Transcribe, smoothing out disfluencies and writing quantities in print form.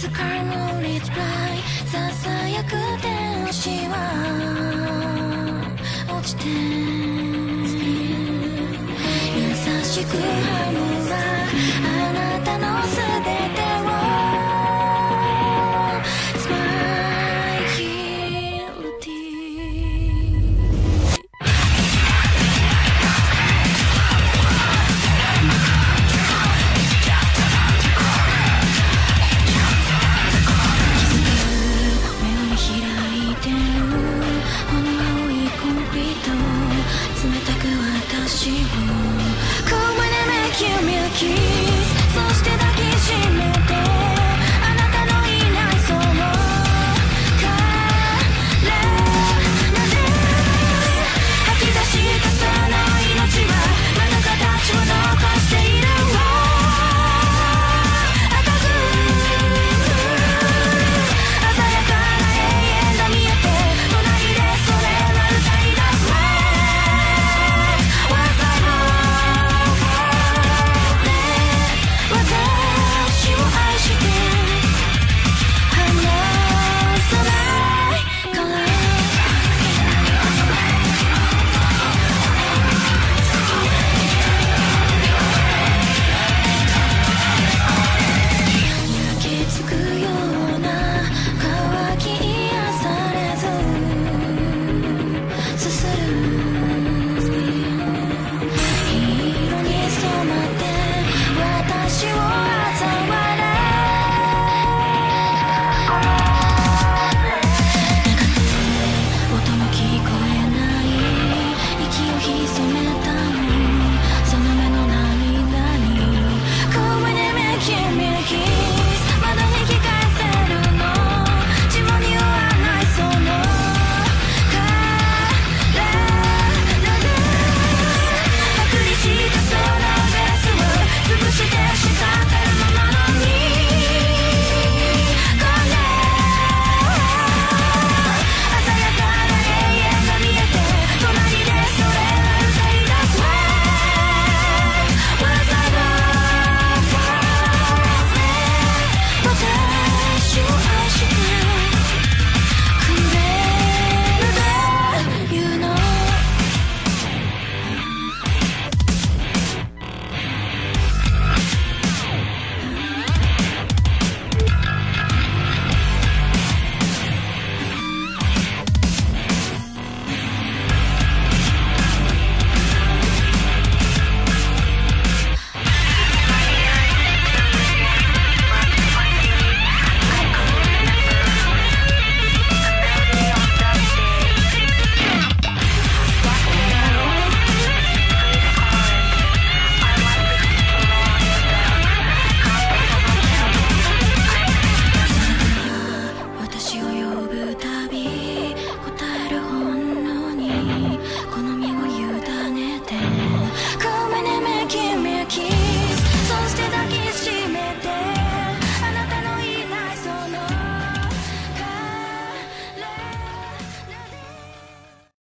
自らのリプライささやく天使は落ちて